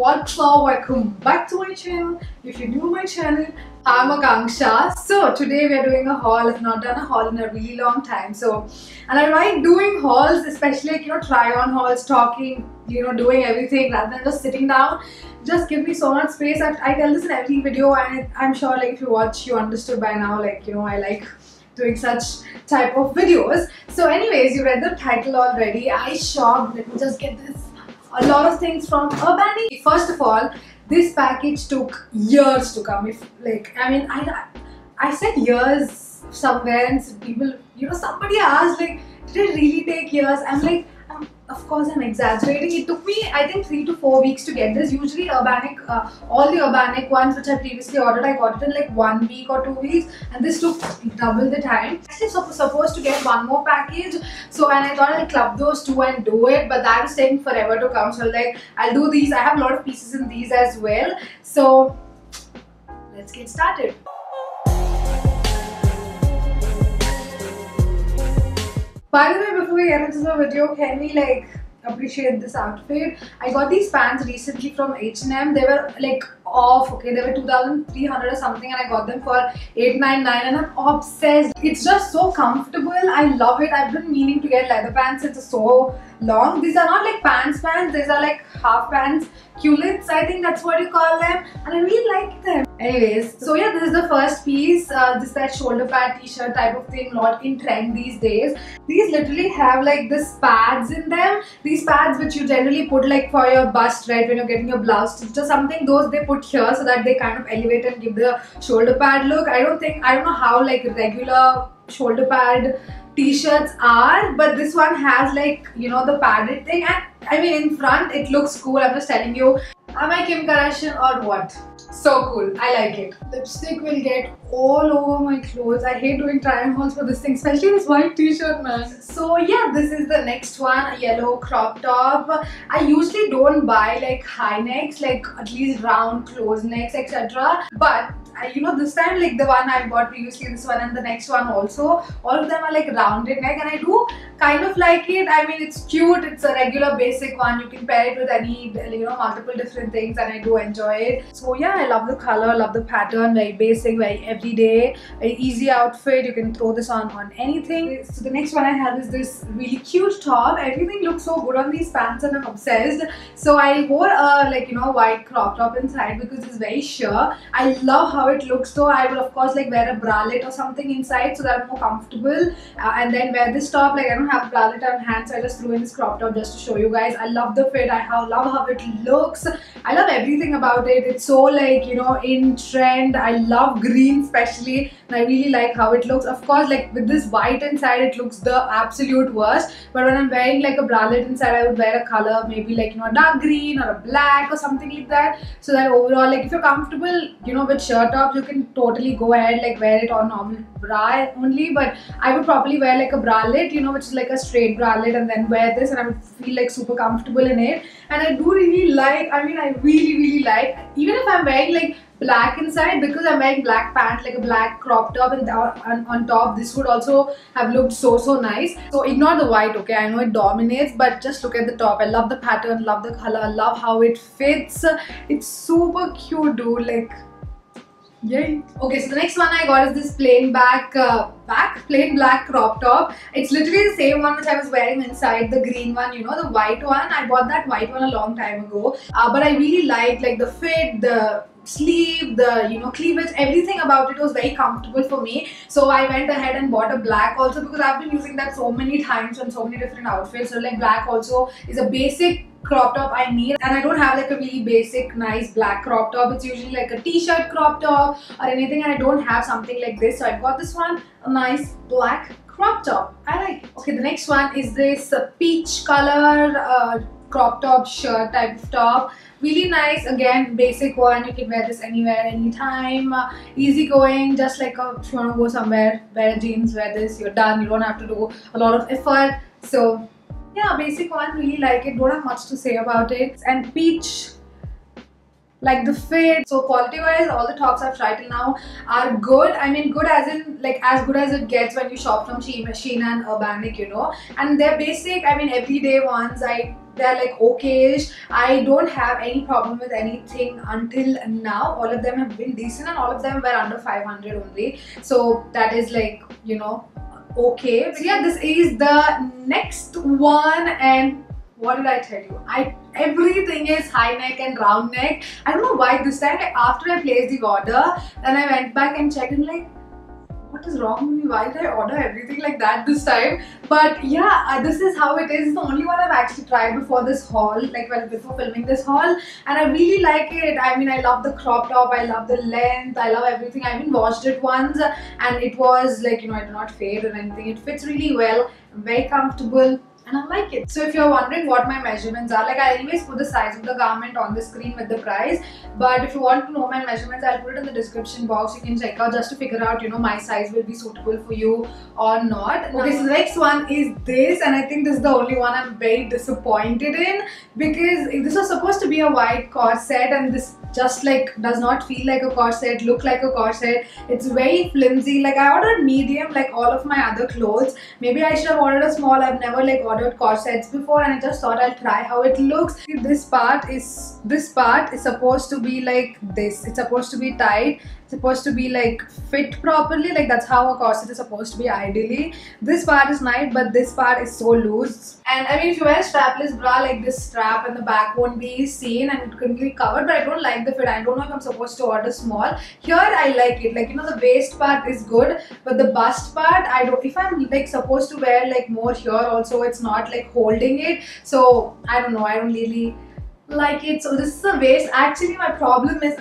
What's up? Welcome back to my channel. If you're new to my channel, I'm Akanksha. So today we are doing a haul. I've not done a haul in a really long time. And I like doing hauls, especially like, try-on hauls, talking, doing everything rather than just sitting down. Just give me so much space. I tell this in every video, and I'm sure like if you watch, you understood by now. Like I like doing such type of videos. So, anyways, you read the title already. I shopped. Let me just get this. A lot of things from Urbanic. First of all, this package took years to come. I said years somewhere, and people, somebody asked like, did it really take years? I'm like, of course I'm exaggerating. It took me, I think, 3 to 4 weeks to get this. Usually Urbanic, all the Urbanic ones which I previously ordered, I got it in like 1 week or 2 weeks, and this took double the time. Actually, so supposed to get one more package, and I thought I'll club those two and do it, but that was taking forever to come. So like, I'll do these. I have a lot of pieces in these as well. So let's get started. By the way, before we get into the video, can we like appreciate this outfit? I got these pants recently from H&M. They were like off, okay? They were 2,300 or something, and I got them for 899, and I'm obsessed. It's just so comfortable. I love it. I've been meaning to get leather pants since so long. These are not like pants. These are like half pants, culottes, I think that's what you call them, and I really like them. Anyways, so yeah, this is the first piece. This is that shoulder pad t-shirt type of thing, not in trend these days. These literally have like this pads in them. These pads which you generally put like for your bust, right, when you're getting your blouse stitched or something. Those they put here so that they kind of elevate and give the shoulder pad look. I don't know how like regular shoulder pad t-shirts are, but this one has like, the padded thing, and I mean in front it looks cool. I'm just telling you. Am I Kim Kardashian or what? So cool. I like it. Lipstick will get all over my clothes. I hate doing try-on hauls for this thing, especially this white t-shirt, man. So yeah, this is the next one, a yellow crop top. I usually don't buy like high necks, like at least round closed necks, etc. But this time, like the one I bought previously, this one and the next one also, all of them are like rounded neck, and I do kind of like it. I mean, it's cute. It's a regular basic one. You can pair it with any, multiple different things, and I do enjoy it. So yeah, I love the color, love the pattern. Very basic, very everyday, very easy outfit. You can throw this on anything. So the next one I have is this really cute top. Everything looks so good on these pants, and I'm obsessed. So I wore a white crop top inside because it's very sheer. I love how it looks though. I will of course like wear a bralette or something inside so that I'm more comfortable, and then wear this top. Like I don't have a bralette on hand, so I just threw in this crop top just to show you guys. I love the fit. I love how it looks. I love everything about it. It's so like, in trend. I love green especially, and I really like how it looks. Of course, like with this white inside, it looks the absolute worst. But when I'm wearing like a bralette inside, I would wear a color, maybe like, a dark green or a black or something like that. So that overall, like if you're comfortable, with shirt tops, you can totally go ahead, like wear it on normal bra only. But I would probably wear like a bralette, which is like a straight bralette, and then wear this, and I would feel like super comfortable in it. And I do really like, I really like, even if I'm wearing like black inside, because I'm wearing black pants, like a black crop top, and on top this would also have looked so nice. So ignore the white, okay? I know it dominates, but just look at the top. I love the pattern, love the color, love how it fits. It's super cute, dude. Like, yay. Okay, so the next one I got is this plain plain black crop top. It's literally the same one which I was wearing inside, the green one, the white one. I bought that white one a long time ago, but I really like the fit, the sleeve, the cleavage, everything about it was very comfortable for me. So I went ahead and bought a black also, because I've been using that so many times on so many different outfits. So like black also is a basic crop top I need, and I don't have like a really basic nice black crop top. It's usually like a t-shirt crop top or anything, and I don't have something like this. So I got this one, a nice black crop top. I like it. Okay, the next one is this peach color crop top shirt type of top. Really nice, again basic one. You can wear this anywhere, anytime, easy going. Just like if you want to go somewhere, wear jeans, wear this, you're done. You don't have to do a lot of effort. So yeah, basic one, really like it. Don't have much to say about it. And peach, like the fit. So quality wise, all the tops I've tried till now are good. I mean good as in like as good as it gets when you shop from Shein and Urbanic, and they're basic, everyday ones. I they're like okay-ish. I don't have any problem with anything until now. All of them have been decent and all of them were under 500 only. So that is like, you know, okay. So yeah, this is the next one, and what did I tell you? Everything is high neck and round neck. I don't know why this time, like after I placed the order, then I went back and checked and like, what is wrong with me? Why did I order everything like that this time? But yeah, this is how it is. It's the only one I've actually tried before this haul, like well, before filming this haul, and I really like it. I mean, I love the crop top, I love the length, I love everything. I even washed it once and it was like, you know, it did not fade or anything. It fits really well, I'm very comfortable, and I like it. So if you're wondering what my measurements are, like I anyways put the size of the garment on the screen with the price, but if you want to know my measurements, I'll put it in the description box. You can check out just to figure out, you know, my size will be suitable for you or not. Okay, so the next one is this, and I think this is the only one I'm very disappointed in, because this was supposed to be a white corset and this just like does not feel like a corset, look like a corset. It's very flimsy. Like I ordered medium like all of my other clothes. Maybe I should have ordered a small. I've never like ordered corsets before, and I just thought I'll try how it looks. See, this part is supposed to be like this. It's supposed to be tight, supposed to be like fit properly, like that's how a corset is supposed to be ideally. This part is nice, but this part is so loose. And I mean, if you wear a strapless bra, like this strap and the back won't be seen and it couldn't be covered, but I don't like the fit. I don't know if I'm supposed to order small. Here I like it, like, you know, the waist part is good, but the bust part, I don't, if I'm like supposed to wear like more here also, it's not like holding it. So I don't know, I don't really like it. So this is a waist. Actually my problem is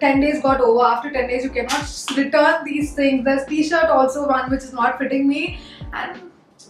10 days got over. After 10 days you cannot return these things. There's t-shirt also, one which is not fitting me, and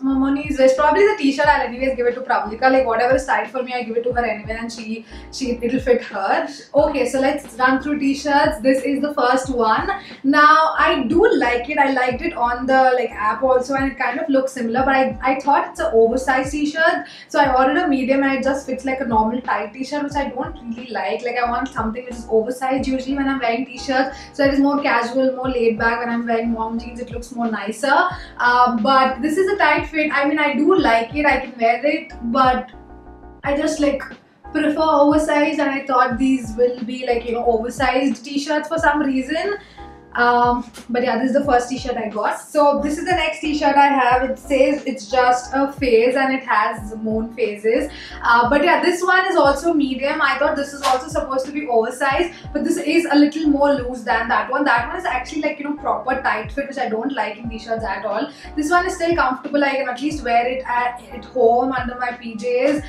my money is waste. Probably the t-shirt I'll anyways give it to Pravdika, like whatever is tight for me I give it to her anyway, and it'll fit her. Okay, so let's run through t-shirts. This is the first one. Now I do like it. I liked it on the like app also, and it kind of looks similar, but I thought it's an oversized t-shirt, so I ordered a medium and it just fits like a normal tight t-shirt, which I don't really like. Like I want something which is oversized usually when I'm wearing t-shirts, so it is more casual, more laid back. When I'm wearing mom jeans it looks more nicer, but this is a tight fit. I mean, I do like it, I can wear it, but I just like prefer oversized, and I thought these will be like, you know, oversized t-shirts for some reason. But yeah, this is the first t-shirt I got. So this is the next t-shirt I have. It says it's just a phase, and it has moon phases, but yeah, this one is also medium. I thought this is also supposed to be oversized, but this is a little more loose than that one. That one is actually like, you know, proper tight fit, which I don't like in t-shirts at all. This one is still comfortable. I can at least wear it at home under my PJs,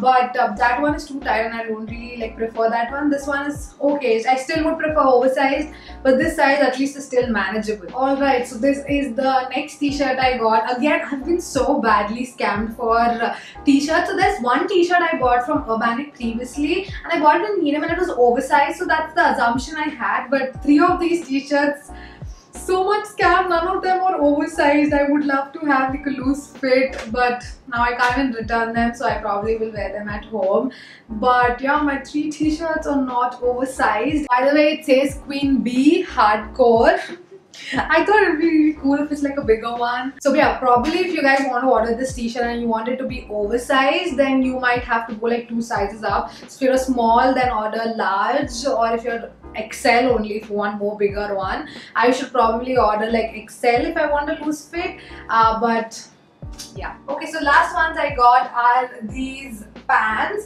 but that one is too tight and I don't really like prefer that one. This one is okay. I still would prefer oversized, but this size at least is still manageable. Alright, so this is the next t-shirt I got. Again, I've been so badly scammed for t-shirts. So there's one t-shirt I bought from Urbanic previously, and I bought it in medium and it was oversized, so that's the assumption I had. But three of these t-shirts, so much scam. None of them were oversized. I would love to have like a loose fit, but now I can't even return them, so I probably will wear them at home. But yeah, my three t-shirts are not oversized. By the way, it says Queen B Hardcore. I thought it would be really cool if it's like a bigger one. So yeah, probably if you guys want to order this t-shirt and you want it to be oversized, then you might have to go like 2 sizes up. So if you're small, then order large, or if you're XL only, if you want more bigger one. I should probably order like XL if I want a loose fit, but yeah. Okay, so last ones I got are these pants.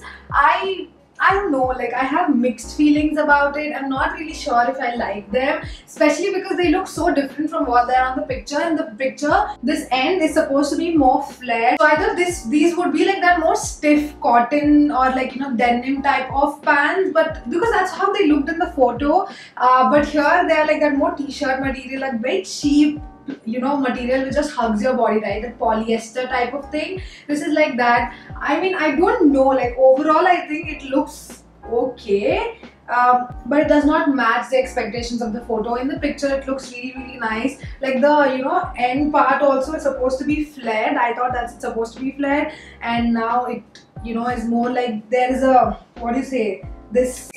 I don't know, like I have mixed feelings about it. I'm not really sure if I like them, especially because they look so different from what they're on the picture. In the picture, this end is supposed to be more flared. So I thought these would be like that more stiff cotton or like, you know, denim type of pants, but because that's how they looked in the photo. But here they're like that more t-shirt material, like very cheap, you know, material which just hugs your body, right? The polyester type of thing. This is like that. I mean, I don't know, like overall I think it looks okay, but it does not match the expectations of the photo. In the picture it looks really really nice. Like the, you know, end part also is supposed to be flared. I thought that's supposed to be flared, and now it, you know, is more like there is a, what do you say, this,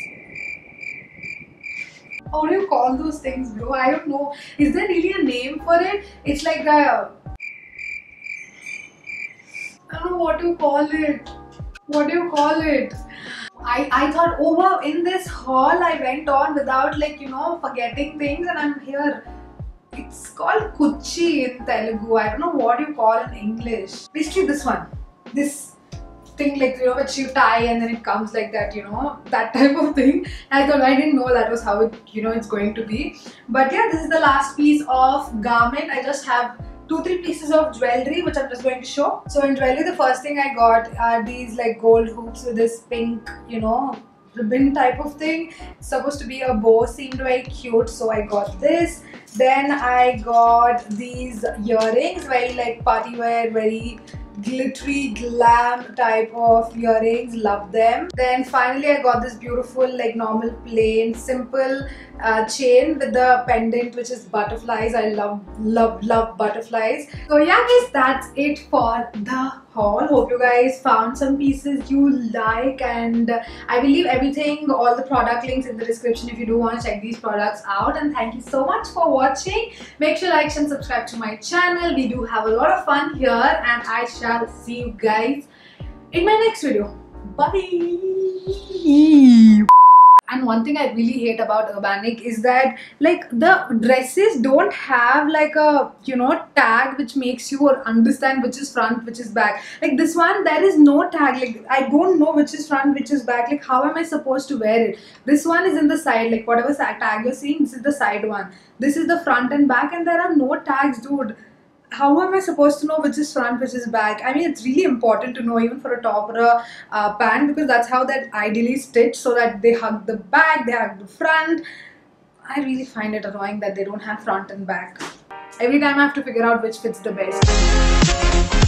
how do you call those things, bro? I don't know. Is there really a name for it? It's like a, I don't know what you call it. what do you call it? I thought, oh wow, in this haul I went on without like, you know, forgetting things, and I'm here. It's called kuchi in Telugu. I don't know what you call in English. Basically this one. This thing like, you know, which you tie and then it comes like that, you know, that type of thing. I thought, I didn't know that was how it, you know, it's going to be. But yeah, this is the last piece of garment. I just have 2-3 pieces of jewellery which I'm just going to show. So in jewellery, the first thing I got are these like gold hoops with this pink, you know, ribbon type of thing. It's supposed to be a bow, seemed very cute, so I got this. Then I got these earrings, very like party wear, very glittery glam type of earrings, love them. Then finally I got this beautiful like normal plain simple chain with the pendant which is butterflies. I love butterflies. So yeah guys, that's it for the haul. Hope you guys found some pieces you like, and I will leave everything, all the product links in the description if you do want to check these products out. And thank you so much for watching. Make sure like and subscribe to my channel. We do have a lot of fun here, and I shall see you guys in my next video. Bye. And one thing I really hate about Urbanic is that like the dresses don't have like a, you know, tag which makes you understand which is front, which is back. Like this one, there is no tag. Like I don't know which is front, which is back. Like how am I supposed to wear it? This one is in the side, like whatever tag you're seeing, this is the side one. This is the front and back, and there are no tags, dude. How am I supposed to know which is front, which is back? I mean, it's really important to know even for a top or a pant, because that's how that ideally stitch, so that they hug the back, they hug the front. I really find it annoying that they don't have front and back. Every time I have to figure out which fits the best.